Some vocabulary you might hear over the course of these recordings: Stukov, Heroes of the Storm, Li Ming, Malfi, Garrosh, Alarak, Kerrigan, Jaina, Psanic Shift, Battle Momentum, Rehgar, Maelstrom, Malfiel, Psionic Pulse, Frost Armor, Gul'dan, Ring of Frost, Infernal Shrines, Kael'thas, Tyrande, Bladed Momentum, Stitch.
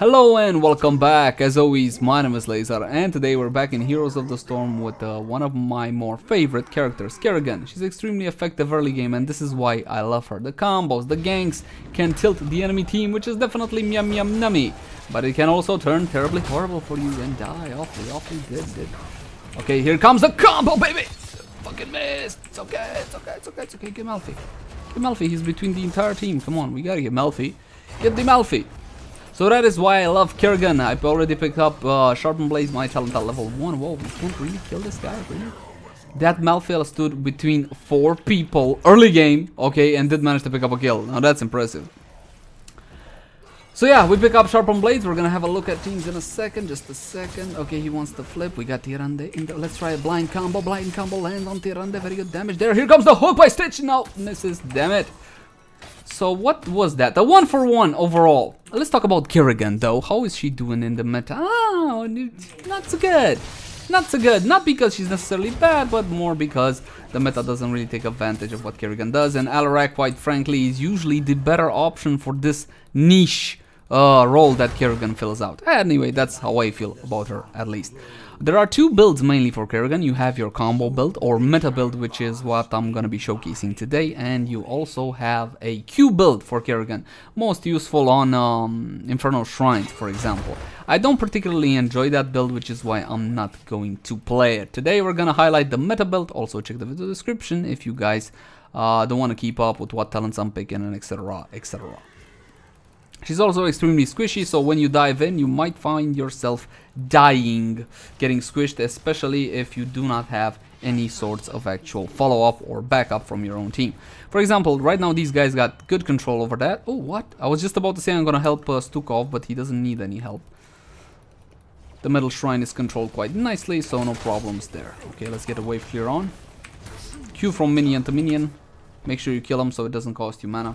Hello and welcome back. As always, my name is Lazar and today we're back in Heroes of the Storm with one of my more favorite characters, Kerrigan. She's extremely effective early game and this is why I love her. The combos, the ganks can tilt the enemy team, which is definitely yum yum nummy. But it can also turn terribly horrible for you and die awfully good. Okay, here comes the combo, baby! Fucking missed! It's okay, get Malfi. Get Malfi, he's between the entire team, come on, we gotta get Malfi. Get the Malfi! So that is why I love Kerrigan. I've already picked up Sharpened Blaze, my talent at level 1. Whoa, we can't really kill this guy, really? That Malfiel stood between 4 people early game, okay, and did manage to pick up a kill. Now that's impressive. So yeah, we pick up Sharpened Blades. We're gonna have a look at teams in a second, just a second. Okay, he wants to flip. We got Tyrande in there. Let's try a blind combo, land on Tyrande. Very good damage there. Here comes the hook by Stitch. No, misses, damn it. So what was that? The 1-for-1 overall. Let's talk about Kerrigan though. How is she doing in the meta? Oh, not so good. Not so good. Not because she's necessarily bad, but more because the meta doesn't really take advantage of what Kerrigan does. And Alarak, quite frankly, is usually the better option for this niche role that Kerrigan fills out. Anyway, that's how I feel about her, at least. There are 2 builds mainly for Kerrigan. You have your combo build or meta build, which is what I'm gonna be showcasing today, and you also have a Q build for Kerrigan, most useful on Infernal Shrines, for example. I don't particularly enjoy that build, which is why I'm not going to play it. Today we're gonna highlight the meta build. Also check the video description if you guys don't want to keep up with what talents I'm picking and etc, etc. She's also extremely squishy, so when you dive in, you might find yourself dying, getting squished, especially if you do not have any sorts of actual follow-up or backup from your own team. For example, right now these guys got good control over that. Oh, what? I was just about to say I'm gonna help Stukov, but he doesn't need any help. The Metal Shrine is controlled quite nicely, so no problems there. Okay, let's get a wave clear on. Q from minion to minion. Make sure you kill him so it doesn't cost you mana.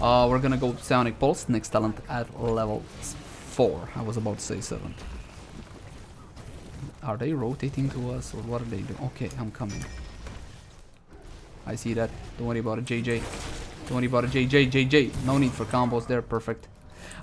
We're gonna go Psionic Pulse, next talent at level 4. I was about to say 7. Are they rotating to us or what are they doing? Okay, I'm coming. I see that. Don't worry about it, JJ. Don't worry about it, JJ. No need for combos there, perfect.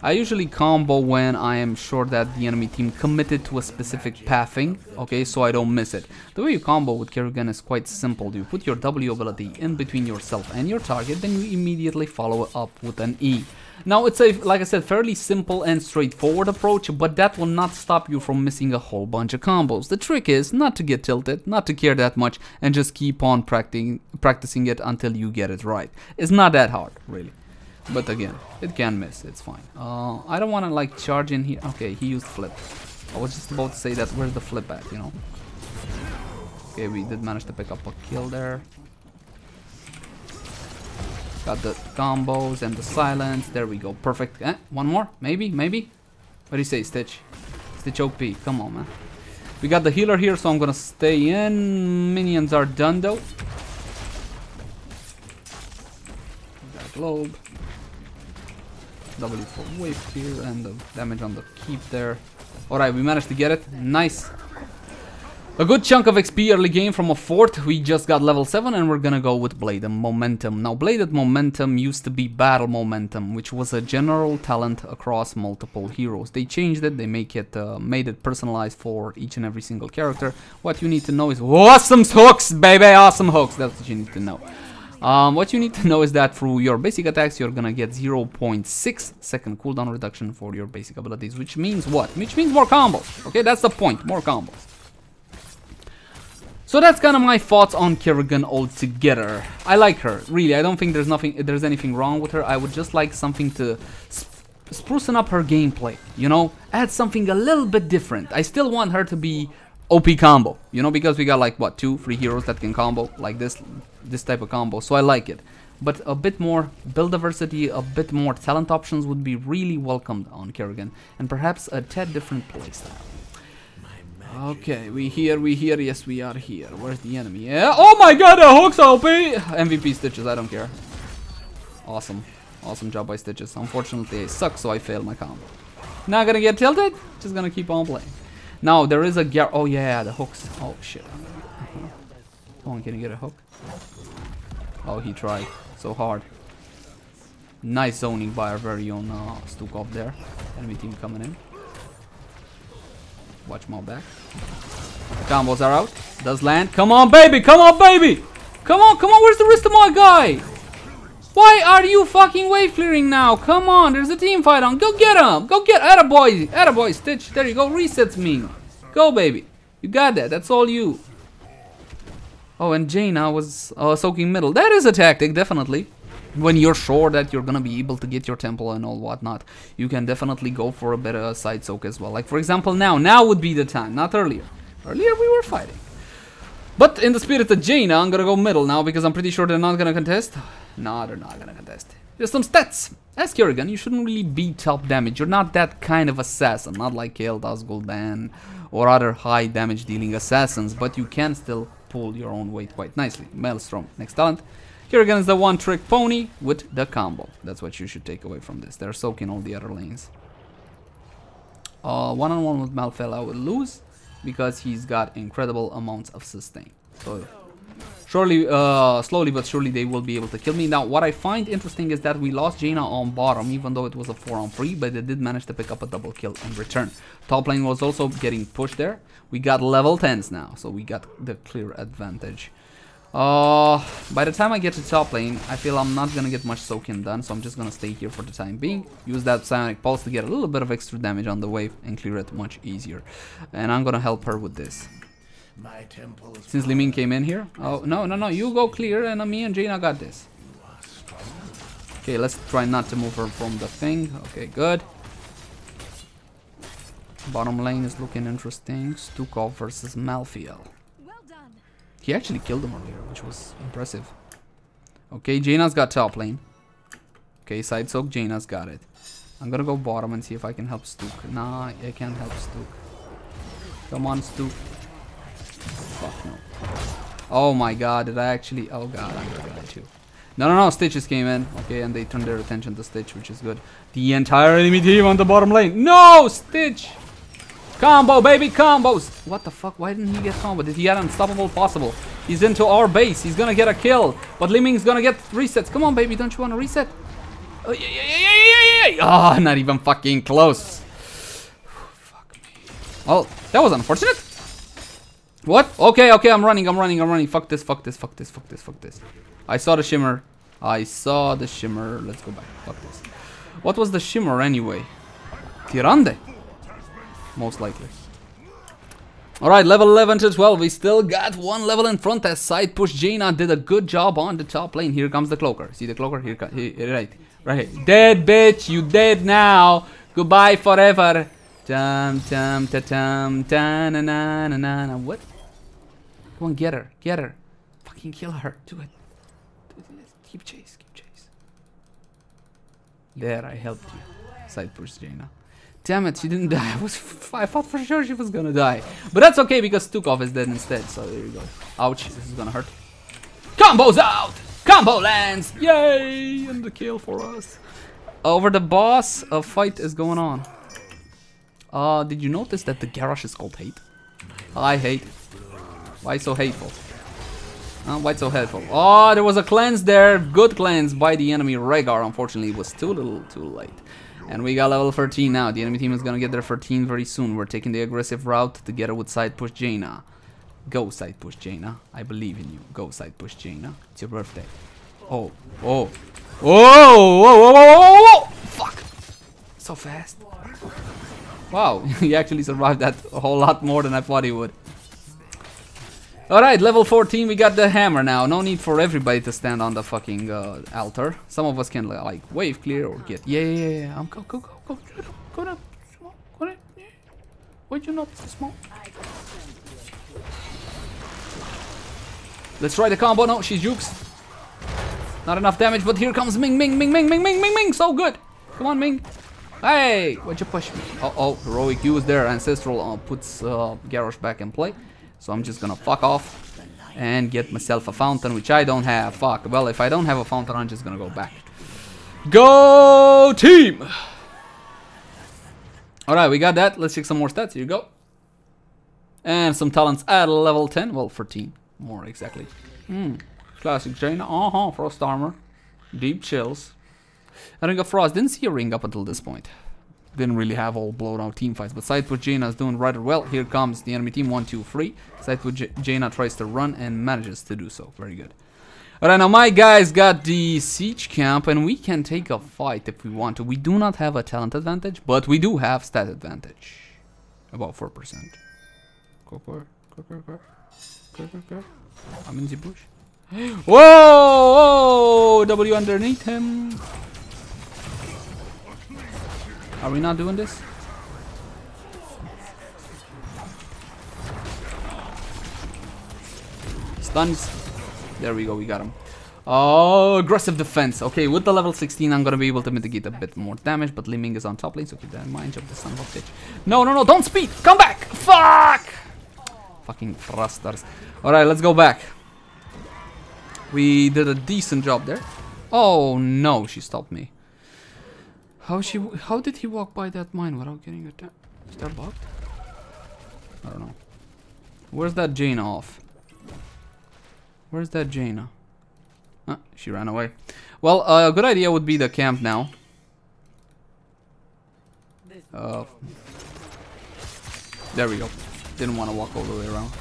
I usually combo when I am sure that the enemy team committed to a specific pathing, okay, so I don't miss it. The way you combo with Kerrigan is quite simple. You put your W ability in between yourself and your target, then you immediately follow it up with an E. Now it's a, like I said, fairly simple and straightforward approach, but that will not stop you from missing a whole bunch of combos. The trick is not to get tilted, not to care that much, and just keep on practicing it until you get it right. It's not that hard, really. But again, it can miss, it's fine. I don't want to like charge in here. Okay, he used flip. I was just about to say that, where's the flip at, you know? Okay, we did manage to pick up a kill there. Got the combos and the silence, there we go, perfect. One more, maybe? What do you say, Stitch? Stitch OP, come on, man. We got the healer here, so I'm gonna stay in. Minions are done though. Got globe. W for wave here and the damage on the keep there. Alright, we managed to get it. Nice. A good chunk of XP early game from a fort. We just got level 7 and we're gonna go with Bladed Momentum. Now, Bladed Momentum used to be Battle Momentum, which was a general talent across multiple heroes. They changed it, they made it personalized for each and every single character. What you need to know is awesome hooks, baby! Awesome hooks, that's what you need to know. What you need to know is that through your basic attacks, you're gonna get 0.6 second cooldown reduction for your basic abilities, which means what? Which means more combos, okay? That's the point, more combos. So that's kind of my thoughts on Kerrigan altogether. I like her, really. I don't think there's anything wrong with her. I would just like something to sprucing up her gameplay, you know? Add something a little bit different. I still want her to be OP combo, you know, because we got like what, 2-3 heroes that can combo like this type of combo, so I like it. But a bit more build diversity, a bit more talent options would be really welcomed on Kerrigan, and perhaps a tad different playstyle. Okay, we here, yes we are here. Where's the enemy? Yeah, oh my god, the hooks are OP! MVP Stitches, I don't care. Awesome, awesome job by Stitches. Unfortunately I suck, so I failed my combo. Not gonna get tilted, just gonna keep on playing. Now there is a oh yeah, the hooks. Oh shit. Come on, can you get a hook? Oh, he tried so hard. Nice zoning by our very own Stukov there. Enemy team coming in. Watch Maul back. Combos are out. Does land. Come on, baby. Come on, baby. Come on, come on. Where's the rest of my guy? Why are you fucking wave clearing now? Come on. There's a team fight on. Go get him. Go get. Attaboy. Attaboy, Stitch. There you go. Resets me. Go, baby. You got that. That's all you. Oh, and Jaina was soaking middle. That is a tactic, definitely. When you're sure that you're gonna be able to get your temple and all whatnot, you can definitely go for a better side soak as well. Like, for example, now would be the time, not earlier. Earlier we were fighting. But in the spirit of Jaina, I'm gonna go middle now because I'm pretty sure they're not gonna contest. No, they're not gonna contest. Just some stats. As Kerrigan, you shouldn't really be top damage. You're not that kind of assassin, not like Kael'thas, Gul'dan, or other high damage dealing assassins, but you can still pull your own weight quite nicely. Maelstrom, next talent. Kerrigan is the one trick pony with the combo. That's what you should take away from this. They're soaking all the other lanes. One-on-one with Malfiel I would lose because he's got incredible amounts of sustain. So surely, slowly but surely they will be able to kill me. Now what I find interesting is that we lost Jaina on bottom even though it was a 4-on-3, but they did manage to pick up a double kill in return. Top lane was also getting pushed there. We got level 10s now, so we got the clear advantage. By the time I get to top lane, I feel I'm not gonna get much soaking done, so I'm just gonna stay here for the time being. Use that Psionic Pulse to get a little bit of extra damage on the wave and clear it much easier. And I'm gonna help her with this. Since Li Ming came in here. Oh, no, you go clear and me and Jaina got this. Okay, let's try not to move her from the thing. Okay, good. Bottom lane is looking interesting. Stukov versus Malfiel. He actually killed him earlier, which was impressive. Okay, Jaina's got top lane. Okay, side soak, Jaina's got it. I'm gonna go bottom and see if I can help Stuk. Nah, I can't help Stuk. Come on, Stuk. Fuck no. Oh my god, did I actually... Oh god, I'm gonna die too. No, Stitches came in. Okay, and they turned their attention to Stitch, which is good. The entire enemy team on the bottom lane. No, Stitch! Combo, baby, combos! What the fuck? Why didn't he get combo? Did he get unstoppable? Possible. He's into our base. He's gonna get a kill. But Li Ming's gonna get resets. Come on, baby. Don't you wanna reset? Oh, yeah. Oh, not even fucking close. Fuck me. Oh, that was unfortunate. What? Okay. I'm running. Fuck this. I saw the shimmer. Let's go back. Fuck this. What was the shimmer anyway? Tyrande. Most likely. Alright, level 11 to 12. We still got one level in front as side push. Jaina did a good job on the top lane. Here comes the cloaker. See the cloaker? Here comes. Right here. Dead, bitch. You dead now. Goodbye forever. What? Come on, get her. Get her. Fucking kill her. Do it. Keep chase. There, I helped you. Side push, Jaina. Damn it, she didn't die. I thought for sure she was gonna die. But that's okay because Stukov is dead instead. So there you go. Ouch, this is gonna hurt. Combo's out! Combo lands! Yay! And the kill for us. Over the boss, a fight is going on. Did you notice that the Garrosh is called hate? I hate it. Why so hateful? Why so hateful? Oh, there was a cleanse there. Good cleanse by the enemy Rehgar. Unfortunately, it was too little, too late. And we got level 13 now. The enemy team is gonna get their 13 very soon. We're taking the aggressive route together with side push Jaina. Go side push Jaina. I believe in you. Go side push Jaina. It's your birthday. Oh! Fuck! So fast. Wow, he actually survived that a whole lot more than I thought he would. Alright, level 14, we got the hammer now. No need for everybody to stand on the fucking altar. Some of us can, like, wave clear or get... Yeah. Go down. Go down. Why'd you not smoke? Let's try the combo. No, she jukes. Not enough damage, but here comes Ming. So good. Come on, Ming. Hey, why'd you push me? Uh-oh, heroic use there. Ancestral puts Garrosh back in play. So I'm just gonna fuck off and get myself a fountain, which I don't have. Fuck. Well, if I don't have a fountain, I'm just gonna go back. Go team! Alright, we got that. Let's check some more stats. Here you go. And some talents at level 10. Well, 14. More exactly. Classic Jaina. Frost Armor. Deep Chills. A Ring of Frost. Didn't see a ring up until this point. Didn't really have all blown out team fights, but Sidefoot Jaina's doing rather well. Here comes the enemy team, 1, 2, 3. Sidefoot Jaina tries to run and manages to do so. Very good. Alright, now my guys got the siege camp, and we can take a fight if we want to. We do not have a talent advantage, but we do have stat advantage. About 4%. Go. I'm in the bush. Whoa! W underneath him. Are we not doing this? Stuns. There we go, we got him. Oh, aggressive defense. Okay, with the level 16, I'm gonna be able to mitigate a bit more damage, but Li Ming is on top lane, so keep that in mind. Jump the son of a bitch. No, don't speed! Come back! Fuck! Fucking thrusters. Alright, let's go back. We did a decent job there. Oh no, she stopped me. How did he walk by that mine without getting attacked? Is that bugged? I don't know. Where's that Jaina off? Where's that Jaina? Ah, she ran away. Well, a good idea would be the camp now. There we go. Didn't want to walk all the way around.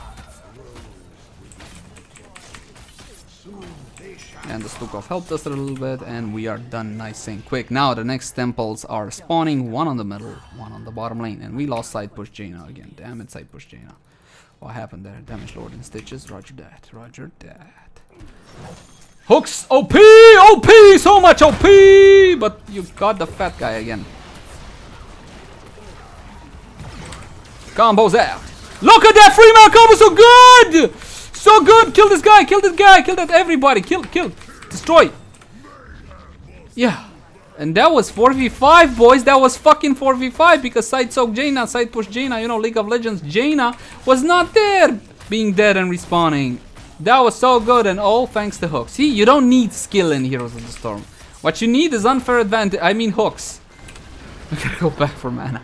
And the Stukov helped us a little bit, and we are done nice and quick. Now the next temples are spawning, one on the middle, one on the bottom lane, and we lost side push Jaina again. Damn it, side push Jaina. What happened there? Damage Lord and Stitches. Roger that. Roger that. Hooks! OP! OP! So much OP! But you got the fat guy again. Combos out! Look at that free mount combo! So good! So good! Kill this guy! Kill this guy! Kill that everybody! Kill! Kill! Destroy! Yeah. And that was 4v5, boys. That was fucking 4v5 because side soak Jaina, side push Jaina. You know, League of Legends, Jaina was not there being dead and respawning. That was so good, and all thanks to hooks. See, you don't need skill in Heroes of the Storm. What you need is unfair advantage. I mean hooks. I gotta go back for mana.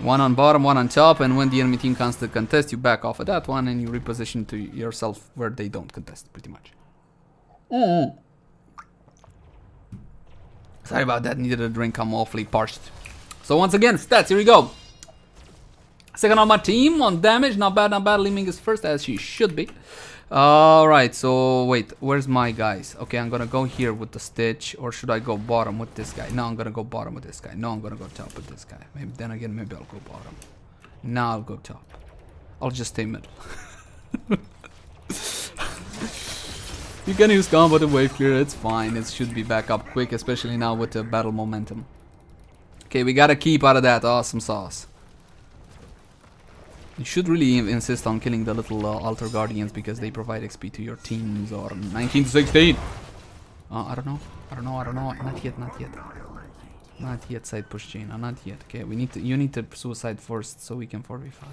One on bottom, one on top, and when the enemy team comes to contest, you back off of that one and you reposition to yourself where they don't contest, pretty much. Mm-hmm. Sorry about that, needed a drink, I'm awfully parched. So once again, stats, here we go. Second on my team, on damage, not bad, not bad. Li Ming is first, as she should be. Alright, so wait, where's my guys? Okay, I'm gonna go here with the Stitch, or should I go bottom with this guy? No, I'm gonna go bottom with this guy. No, I'm gonna go top with this guy. Maybe then again, maybe I'll go bottom. Now I'll go top. I'll just stay middle. You can use combo to wave clear, it's fine. It should be back up quick, especially now with the battle momentum. Okay, we gotta keep out of that awesome sauce. You should really insist on killing the little altar guardians because they provide XP to your teams, or 19 to 16. I don't know. Not yet. Not yet, side push Jaina. Not yet. Okay, we need to. You need to suicide first so we can 4v5.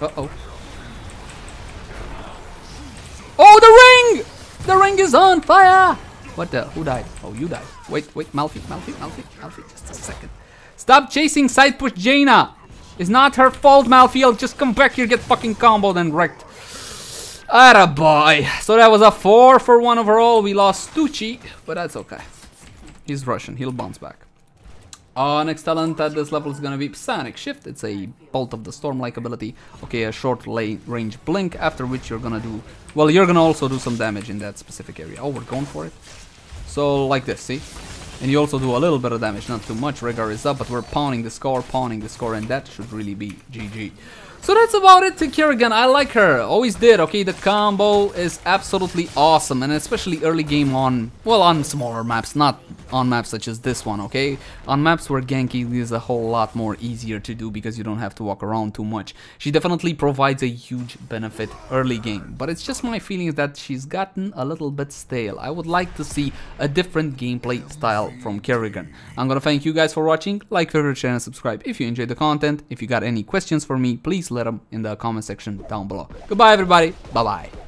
Uh-oh. Oh, the ring! The ring is on fire! What the? Who died? Oh, you died. Wait. Malfi. Just a second. Stop chasing side push Jaina. It's not her fault, Malfiel. Just come back here, get fucking comboed and wrecked. Attaboy. So that was a 4-for-1 overall. We lost Stucci, but that's okay. He's Russian. He'll bounce back. Next talent at this level is gonna be Psanic Shift. It's a Bolt of the Storm-like ability. Okay, a short range blink, after which you're gonna do... Well, you're gonna also do some damage in that specific area. Oh, we're going for it. So, like this, see? And you also do a little bit of damage, not too much. Rehgar is up, but we're pounding the score, and that should really be GG. So that's about it to Kerrigan. I like her. Always did. Okay, the combo is absolutely awesome, and especially early game on, well, on smaller maps, not on maps such as this one, okay? On maps where ganking is a whole lot more easier to do because you don't have to walk around too much. She definitely provides a huge benefit early game, but it's just my feeling that she's gotten a little bit stale. I would like to see a different gameplay style from Kerrigan. I'm gonna thank you guys for watching. Like, favorite, share, and subscribe if you enjoyed the content. If you got any questions for me, please let them in the comment section down below. Goodbye, everybody. Bye-bye.